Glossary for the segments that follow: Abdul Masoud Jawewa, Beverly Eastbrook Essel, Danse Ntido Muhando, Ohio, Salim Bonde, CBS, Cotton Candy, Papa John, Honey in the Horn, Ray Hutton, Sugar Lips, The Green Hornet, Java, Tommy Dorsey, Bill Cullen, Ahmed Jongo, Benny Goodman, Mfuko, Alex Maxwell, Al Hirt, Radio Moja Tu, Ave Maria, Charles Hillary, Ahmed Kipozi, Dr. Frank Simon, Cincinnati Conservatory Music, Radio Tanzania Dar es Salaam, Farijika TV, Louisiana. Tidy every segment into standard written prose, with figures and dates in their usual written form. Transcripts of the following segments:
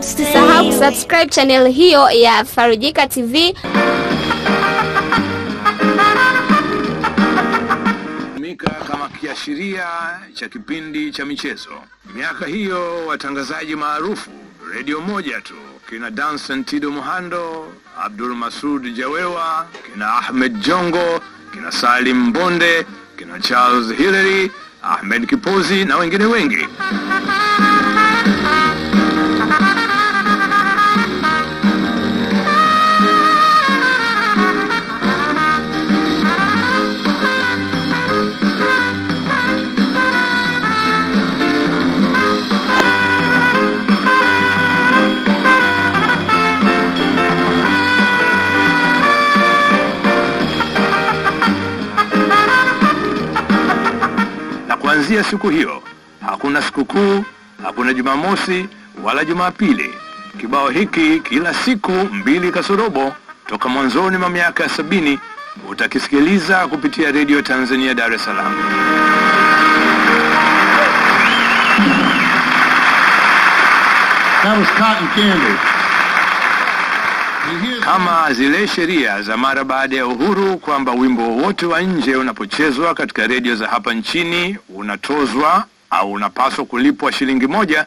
Usisahau kusubscribe channel hiyo ya Farijika TV. Mika kama kiashiria cha kipindi cha michezo. Miaka hiyo watangazaji maarufu Radio Moja Tu, kina Danse Ntido Muhando, Abdul Masoud Jawewa, kina Ahmed Jongo, kina Salim Bonde, kina Charles Hillary, Ahmed Kipozi na wengine wengi. Kuanzia siku hiyo, hakuna sikukuu, hakuna Jumamosi wala Jumapili. Kibao hiki kila siku 2 kasorobo toka mwanzoni mwa miaka 70 utakisikiliza kupitia Radio Tanzania Dar es Salaam. That was Cotton Candy. Kama zile sheria za mara baada ya uhuru kwamba wimbo wote wa nje unapochezwa katika radio za hapa nchini unatozwa au unapaswa kulipwa shilingi 1,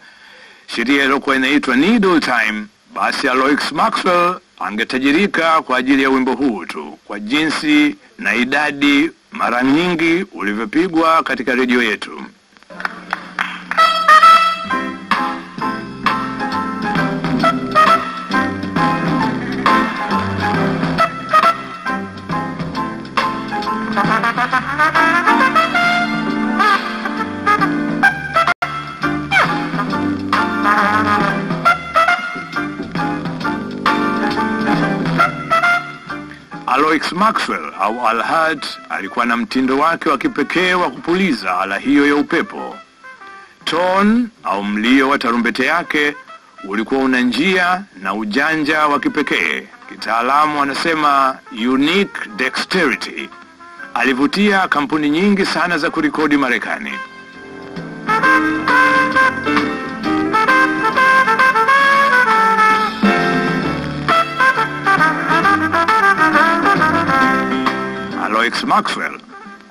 sheria iliyokuwa inaitwa Needle Time, basi Alex Maxwell angetajirika kwa ajili ya wimbo huu tu kwa jinsi na idadi mara nyingi ulivyopigwa katika radio yetu. Alex Maxwell au Al Hirt alikuwa na mtindo wake wa kipekee wa kupuliza ala hiyo ya upepo. Tone au mlio wa tarumbete yake ulikuwa una njia na ujanja wa kipekee. Kitaalamu wanasema unique dexterity. Alivutia kampuni nyingi sana za kurekodi Marekani. Alex Maxwell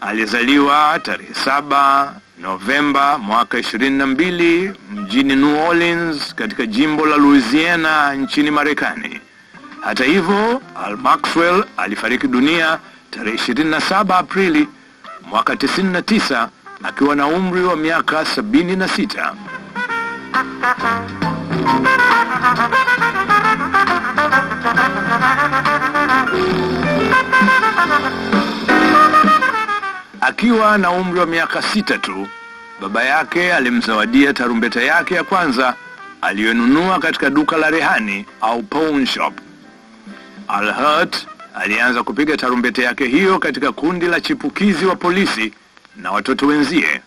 alizaliwa tarehe 7 Novemba mwaka 22 mjini New Orleans katika jimbo la Louisiana nchini Marekani. Hata hivyo, Al Maxwell alifariki dunia tarehe 27 Aprili mwaka 99 akiwa na umri wa miaka 76. Akiwa na umri wa miaka 6 tu, baba yake alimzawadia tarumbeta yake ya kwanza aliyonunua katika duka la rehani au pawn shop. Al Hirt alianza kupiga tarumbeta yake hiyo katika kundi la chipukizi wa polisi na watoto wenzie.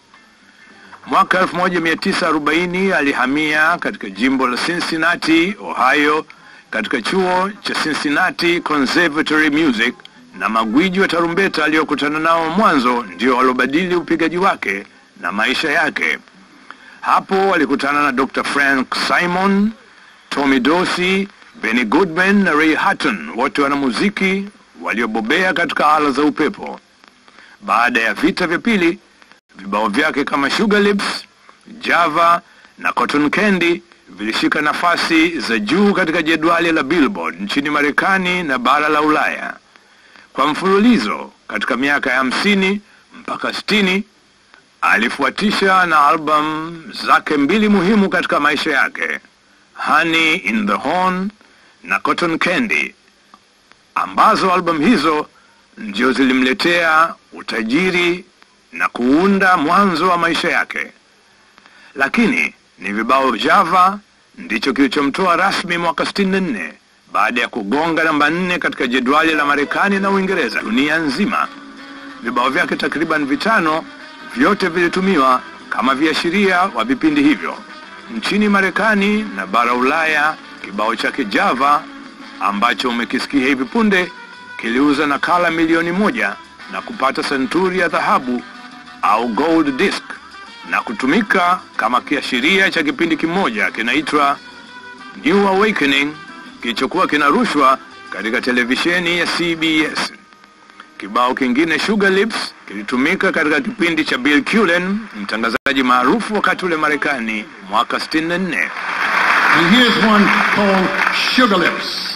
Mwaka 1940 alihamia katika jimbo la Cincinnati, Ohio, katika chuo cha Cincinnati Conservatory Music, na magwiji wa tarumbeta aliyokutana nao mwanzo ndio alobadili upigaji wake na maisha yake. Hapo alikutana na Dr. Frank Simon, Tommy Dorsey, Benny Goodman na Ray Hutton, wote wana muziki waliobobea katika ala za upepo. Baada ya vita vya pili, vibao vyake kama Sugar Lips, Java na Cotton Candy vilishika nafasi za juu katika jedwali la Billboard nchini Marekani na bara la Ulaya. Kwa mfululizo katika miaka ya 50 mpaka 60, alifuatisha na album zake 2 muhimu katika maisha yake, Honey in the Horn na Cotton Candy, ambazo album hizo ndio zilimletea utajiri na kuunda mwanzo wa maisha yake. Lakini ni vibao Java ndicho kilichomtoa rasmi mwaka 64 baada ya kugonga namba 4 katika jedwali la Marekani na Uingereza dunia nzima. Vibao vyake takriban 5 vyote vilitumiwa kama viashiria wa vipindi hivyo. Nchini Marekani na bara Ulaya, kibao chake Java ambacho umekisikia hivi punde kiliuza nakala milioni 1 na kupata senturi ya dhahabu au gold disc na kutumika kama kiashiria cha kipindi kimoja kinaitwa New Awakening kilichokuwa kinarushwa katika televisheni ya CBS. Kibao kingine Sugar Lips kilitumika katika kipindi cha Bill Cullen, mtangazaji maarufu wakati ule Marekani mwaka 64. And here's one called Sugar Lips.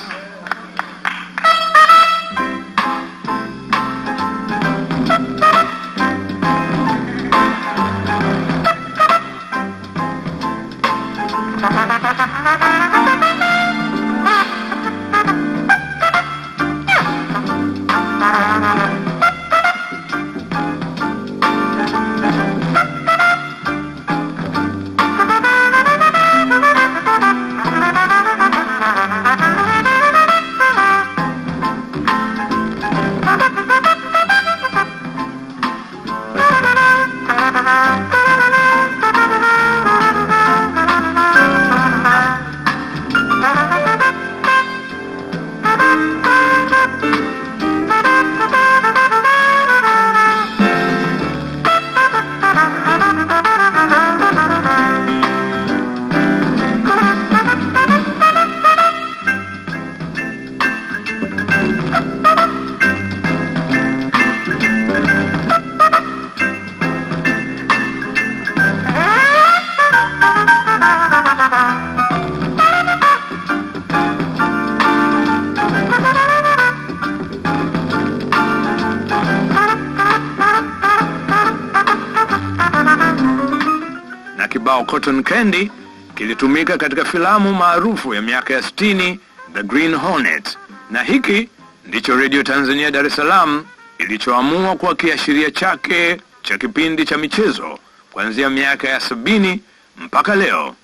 Cotton Candy kilitumika katika filamu maarufu ya miaka ya 60 The Green Hornet, na hiki ndicho Radio Tanzania Dar es Salaam ilichoamua kwa kiashiria chake cha kipindi cha michezo kuanzia miaka ya 70 mpaka leo.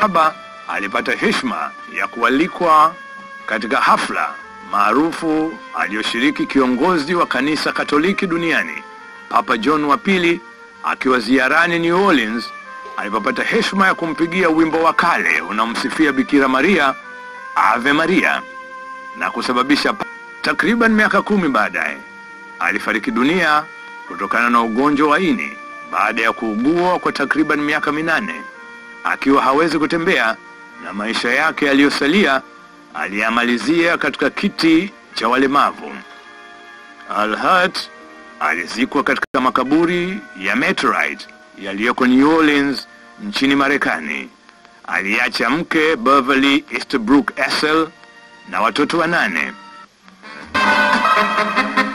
Baba alipata heshima ya kualikwa katika hafla maarufu aliyoshiriki kiongozi wa kanisa Katoliki duniani Papa John wa pili akiwa ziarani New Orleans. Alipopata heshima ya kumpigia wimbo wa kale unamsifia Bikira Maria, Ave Maria, na kusababisha takriban miaka 10 baadaye alifariki dunia kutokana na ugonjwa wa ini baada ya kuugua kwa takriban miaka 8 akiwa hawezi kutembea, na maisha yake yaliyosalia aliyamalizia katika kiti cha walemavu. Al Hirt alizikwa katika makaburi ya Meteorite yaliyoko New Orleans nchini Marekani. Aliacha mke Beverly Eastbrook Essel na watoto 8.